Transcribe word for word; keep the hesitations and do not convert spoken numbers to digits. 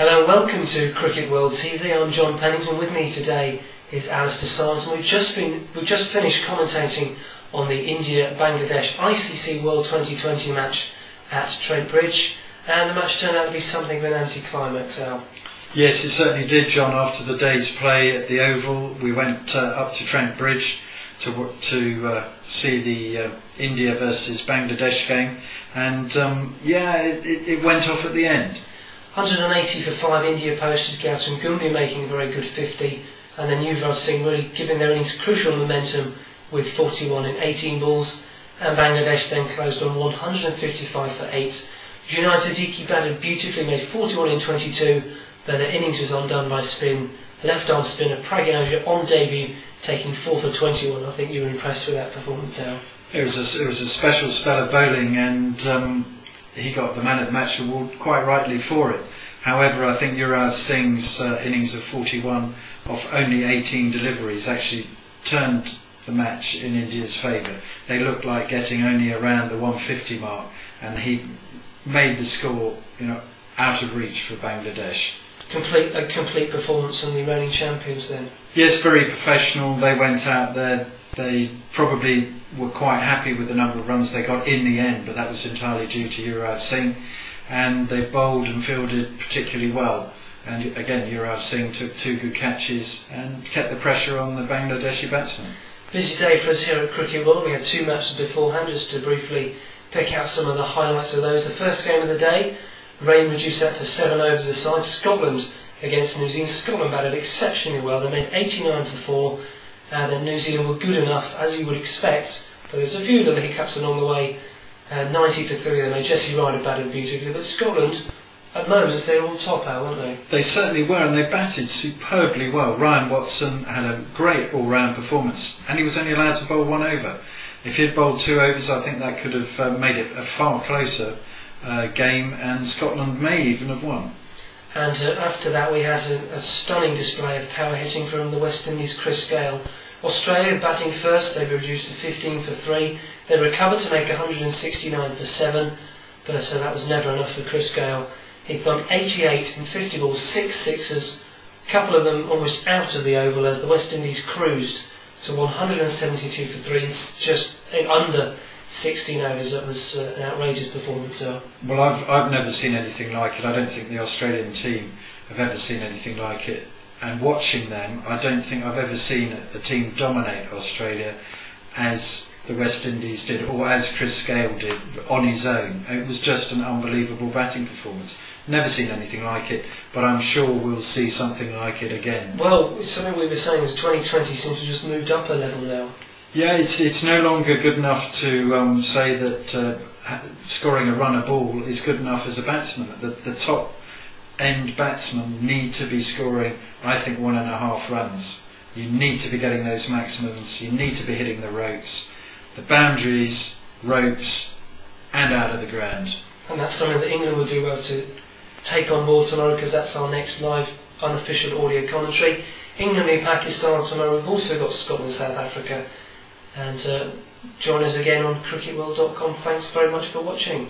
Hello, welcome to Cricket World T V. I'm John Pennington. With me today is Alastair Symondson. We've just been, we've just finished commentating on the India-Bangladesh I C C World twenty twenty match at Trent Bridge, and the match turned out to be something of an anticlimax. Al. Yes, it certainly did, John. After the day's play at the Oval, we went uh, up to Trent Bridge to to uh, see the uh, India versus Bangladesh game, and um, yeah, it, it went off at the end. one hundred and eighty for five, India posted, Gautam Gambhir making a very good fifty, and then Yuvraj Singh really giving their innings crucial momentum with forty-one in eighteen balls, and Bangladesh then closed on one hundred and fifty-five for eight. Junaid Siddiqui batted beautifully, made forty-one in twenty-two, but their innings was undone by spin. Left-arm spinner Praggnanandhaa on debut taking four for twenty-one. I think you were impressed with that performance, Al. It was a, it was a special spell of bowling, and Um he got the Man of the Match award quite rightly for it. However, I think Yuvraj Singh's uh, innings of forty-one off only eighteen deliveries actually turned the match in India's favour. They looked like getting only around the one fifty mark, and he made the score, you know, out of reach for Bangladesh. Complete a complete performance from the reigning champions then. Yes, very professional. They went out there. They probably were quite happy with the number of runs they got in the end, but that was entirely due to Yuvraj Singh, and they bowled and fielded particularly well. And again, Yuvraj Singh took two good catches and kept the pressure on the Bangladeshi batsmen. Busy day for us here at Cricket World. We had two matches beforehand, just to briefly pick out some of the highlights of those. The first game of the day, rain reduced that to seven overs aside. Scotland against New Zealand. Scotland batted exceptionally well. They made eighty-nine for four. And then New Zealand were good enough, as you would expect, but there was a few little hiccups along the way. Uh, ninety for three, they made Jesse Ryder batted beautifully, but Scotland, at moments, they were all top out, weren't they? They certainly were, and they batted superbly well. Ryan Watson had a great all-round performance, and he was only allowed to bowl one over. If he had bowled two overs, I think that could have uh, made it a far closer uh, game, and Scotland may even have won. And uh, after that we had a, a stunning display of power hitting from the West Indies' Chris Gayle. Australia batting first, they were reduced to fifteen for three. They recovered to make one hundred and sixty-nine for seven, but uh, that was never enough for Chris Gayle. He thunk eighty-eight in fifty balls, six sixes, a couple of them almost out of the Oval as the West Indies cruised to one hundred and seventy-two for three, just under sixteen overs. That was uh, an outrageous performance. Uh, well, I've, I've never seen anything like it. I don't think the Australian team have ever seen anything like it. And watching them, I don't think I've ever seen a team dominate Australia as the West Indies did, or as Chris Gayle did on his own. It was just an unbelievable batting performance. Never seen anything like it, but I'm sure we'll see something like it again. Well, something we were saying is twenty twenty seems to just moved up a level now. Yeah, it's it's no longer good enough to um, say that uh, scoring a run a ball is good enough as a batsman. The, the top end batsmen need to be scoring, I think, one and a half runs. You need to be getting those maximums. You need to be hitting the ropes, the boundaries, ropes, and out of the ground. And that's something that England will do well to take on more tomorrow, because that's our next live unofficial audio commentary. England and Pakistan tomorrow. We've also got Scotland, South Africa. And uh, join us again on cricket world dot com. Thanks very much for watching.